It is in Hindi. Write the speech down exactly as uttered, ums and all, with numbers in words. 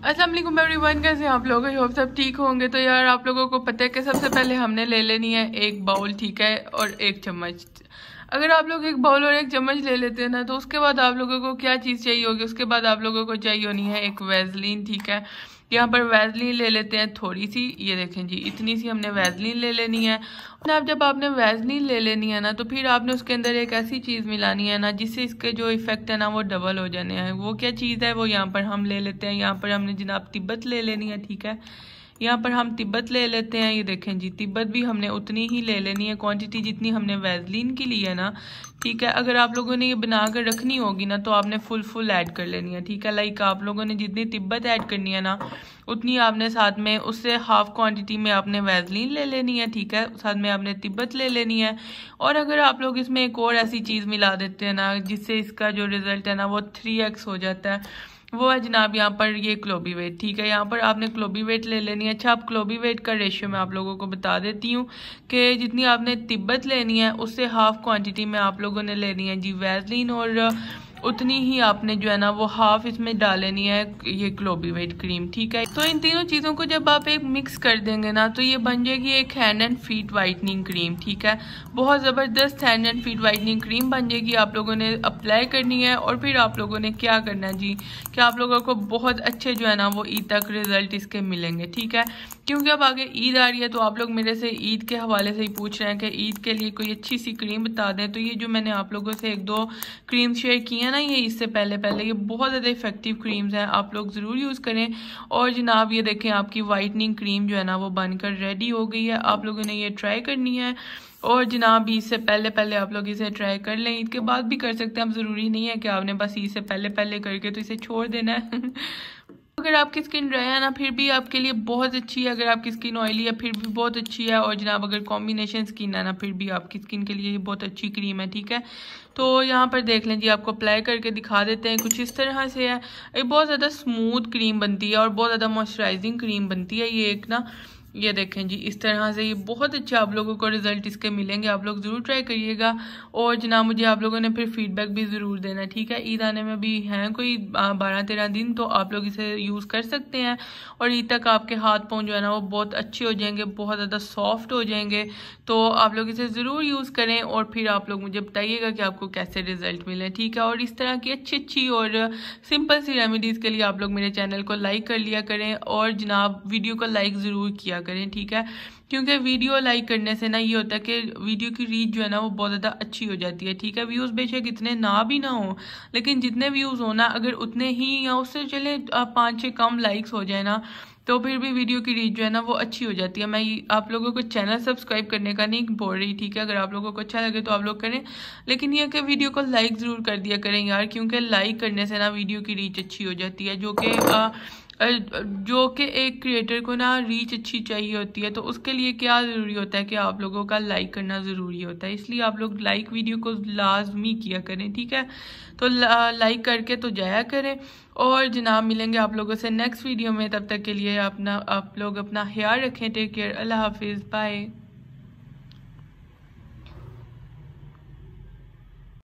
अस्सलाम वालेकुम एवरीवन, कैसे आप लोग? आई होप सब ठीक होंगे। तो यार आप लोगों को पता है कि सबसे पहले हमने ले लेनी है एक बाउल, ठीक है, और एक चम्मच। अगर आप लोग एक बाउल और एक चम्मच ले लेते हैं ना, तो उसके बाद आप लोगों को क्या चीज़ चाहिए होगी? उसके बाद आप लोगों को चाहिए होनी है एक वैसलीन, ठीक है। यहाँ पर वैसलीन ले लेते हैं थोड़ी सी, ये देखें जी, इतनी सी हमने वैसलीन ले लेनी है। और आप जब आपने वैसलीन ले लेनी है ना, तो फिर आपने उसके अंदर एक ऐसी चीज़ मिलानी है ना जिससे इसके जो इफ़ेक्ट है ना वो डबल हो जाने हैं। वो क्या चीज़ है वो यहाँ पर हम ले लेते हैं। यहाँ पर हमने जनाब तिब्बत ले लेनी है, ठीक है। यहाँ पर हम तिब्बत ले लेते हैं, ये देखें जी, तिब्बत भी हमने उतनी ही ले लेनी है, क्वांटिटी जितनी हमने वैसलीन की ली है ना, ठीक है। अगर आप लोगों ने ये बना कर रखनी होगी ना, तो आपने फुल फुल ऐड कर लेनी है, ठीक है। लाइक आप लोगों ने जितनी तिब्बत ऐड करनी है ना, उतनी आपने साथ में उससे हाफ क्वांटिटी में आपने वैसलीन ले लेनी है, ठीक है। साथ में आपने तिब्बत ले लेनी है। और अगर आप लोग इसमें एक और ऐसी चीज़ मिला देते हैं ना जिससे इसका जो रिज़ल्ट है ना वो थ्री एक्स हो जाता है, वो है जनाब यहाँ पर ये क्लोबीवेट, ठीक है। यहाँ पर आपने क्लोबीवेट ले लेनी है। अच्छा, आप क्लोबीवेट का रेशियो मैं आप लोगों को बता देती हूँ कि जितनी आपने तिब्बत लेनी है उससे हाफ क्वांटिटी में आप लोगों ने लेनी है जी वैसलीन, और उतनी ही आपने जो है ना वो हाफ इसमें डाल लेनी है ये क्लोबीवेट क्रीम, ठीक है। तो इन तीनों चीज़ों को जब आप एक मिक्स कर देंगे ना, तो ये बन जाएगी एक hand and feet whitening cream, ठीक है। बहुत ज़बरदस्त hand and feet whitening cream बन जाएगी। आप लोगों ने अप्लाई करनी है और फिर आप लोगों ने क्या करना है जी कि आप लोगों को बहुत अच्छे जो है ना वो ईद तक रिजल्ट इसके मिलेंगे, ठीक है। क्योंकि अब आगे ईद आ रही है, तो आप लोग मेरे से ईद के हवाले से ही पूछ रहे हैं कि ईद के लिए कोई अच्छी सी क्रीम बता दें। तो ये जो मैंने आप लोगों से एक दो क्रीम शेयर की हैं ना, ये इससे पहले पहले ये बहुत ज़्यादा इफेक्टिव क्रीम्स हैं, आप लोग ज़रूर यूज़ करें। और जनाब ये देखें, आपकी वाइटनिंग क्रीम जो है ना वो बनकर रेडी हो गई है। आप लोगों ने ये ट्राई करनी है। और जनाब ईद से पहले पहले आप लोग इसे ट्राई कर लें, ईद के बाद भी कर सकते हैं आप। ज़रूरी नहीं है कि आपने बस ईद से पहले पहले करके तो इसे छोड़ देना है। अगर आपकी स्किन ड्राई है ना, फिर भी आपके लिए बहुत अच्छी है। अगर आपकी स्किन ऑयली है, फिर भी बहुत अच्छी है। और जनाब अगर कॉम्बिनेशन स्किन है ना, फिर भी आपकी स्किन के लिए बहुत अच्छी क्रीम है, ठीक है। तो यहाँ पर देख लें जी, आपको अप्लाई करके दिखा देते हैं। कुछ इस तरह से है, ये बहुत ज़्यादा स्मूथ क्रीम बनती है और बहुत ज़्यादा मॉइस्चराइजिंग क्रीम बनती है ये एक ना। ये देखें जी, इस तरह से ये बहुत अच्छा आप लोगों को रिजल्ट इसके मिलेंगे। आप लोग ज़रूर ट्राई करिएगा। और जनाब मुझे आप लोगों ने फिर फीडबैक भी ज़रूर देना, ठीक है। ईद आने में भी हैं कोई बारह तेरह दिन, तो आप लोग इसे यूज़ कर सकते हैं। और ईद तक आपके हाथ पाँव जो है ना वो बहुत अच्छे हो जाएंगे, बहुत ज़्यादा सॉफ्ट हो जाएंगे। तो आप लोग इसे ज़रूर यूज़ करें और फिर आप लोग मुझे बताइएगा कि आपको कैसे रिजल्ट मिले, ठीक है। और इस तरह की अच्छी अच्छी और सिंपल सी रेमेडीज़ के लिए आप लोग मेरे चैनल को लाइक कर लिया करें। और जनाब वीडियो को लाइक ज़रूर किया करें, ठीक है। क्योंकि वीडियो लाइक करने से ना ये होता है कि वीडियो की रीच जो है ना वो बहुत ज़्यादा अच्छी हो जाती है, ठीक है। व्यूज़ बेशक इतने ना भी ना हो, लेकिन जितने व्यूज़ हो ना, अगर उतने ही या उससे चले पाँच छः कम लाइक्स हो जाए ना, तो फिर भी वीडियो की रीच जो है ना वो अच्छी हो जाती है। मैं आप लोगों को चैनल सब्सक्राइब करने का नहीं बोल रही, ठीक है। अगर आप लोगों को अच्छा लगे तो आप लोग करें, लेकिन यह कि वीडियो को लाइक ज़रूर कर दिया करें यार, क्योंकि लाइक करने से ना वीडियो की रीच अच्छी हो जाती है। जो कि जो कि एक क्रिएटर को ना रीच अच्छी चाहिए होती है, तो उसके लिए क्या ज़रूरी होता है कि आप लोगों का लाइक करना ज़रूरी होता है। इसलिए आप लोग लाइक वीडियो को लाजमी किया करें, ठीक है। तो लाइक करके तो जाया करें। और जनाब मिलेंगे आप लोगों से नेक्स्ट वीडियो में, तब तक के लिए अपना आप लोग अपना ख्याल रखें। टेक केयर, अल्लाह हाफिज़, बाय।